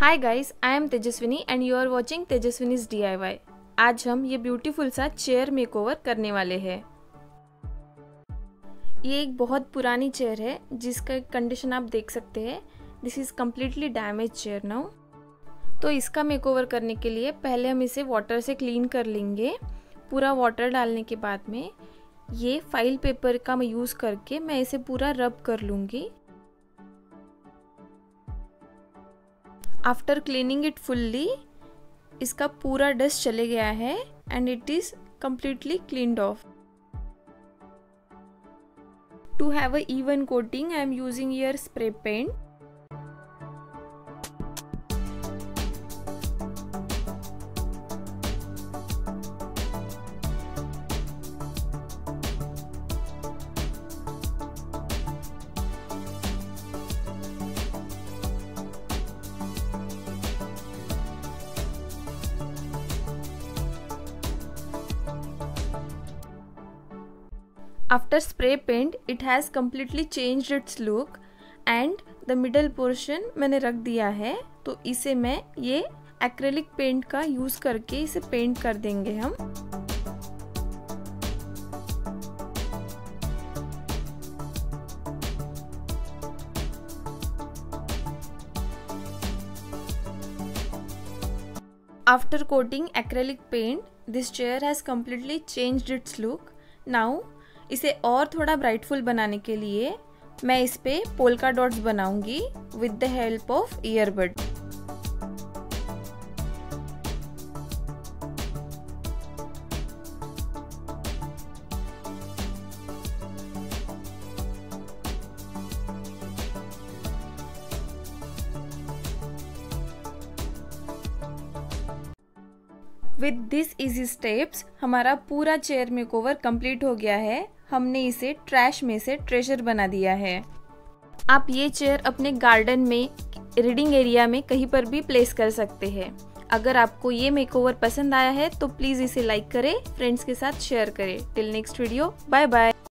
Hi guys, I am Tejaswini and you are watching Tejaswini's DIY। आज हम ये ब्यूटीफुल सा चेयर मेकओवर करने वाले हैं। ये एक बहुत पुरानी चेयर है जिसका कंडीशन आप देख सकते हैं। This is completely damage chair now. तो इसका मेकओवर करने के लिए पहले हम इसे वाटर से क्लीन कर लेंगे। पूरा वाटर डालने के बाद में ये फाइल पेपर का मैं यूज़ करके मैं इसे पूरा रब कर लूँगी। आफ्टर क्लीनिंग इट फुल्ली इसका पूरा डस्ट चले गया है and it is completely cleaned off. To have a even coating I am using here spray paint. After spray paint, it has completely changed its look and the middle portion मैंने रख दिया है। तो इसे मैं ये acrylic paint का use करके इसे paint कर देंगे हम। After coating acrylic paint, this chair has completely changed its look. Now इसे और थोड़ा ब्राइटफुल बनाने के लिए मैं इस पे पोल्का डॉट्स बनाऊंगी with the help of earbud. With this easy steps हमारा पूरा चेयर मेकओवर कंप्लीट हो गया है। हमने इसे ट्रैश में से ट्रेजर बना दिया है। आप ये चेयर अपने गार्डन में, रीडिंग एरिया में कहीं पर भी प्लेस कर सकते हैं। अगर आपको ये मेकओवर पसंद आया है तो प्लीज़ इसे लाइक करें, फ्रेंड्स के साथ शेयर करें। Till next video, bye bye.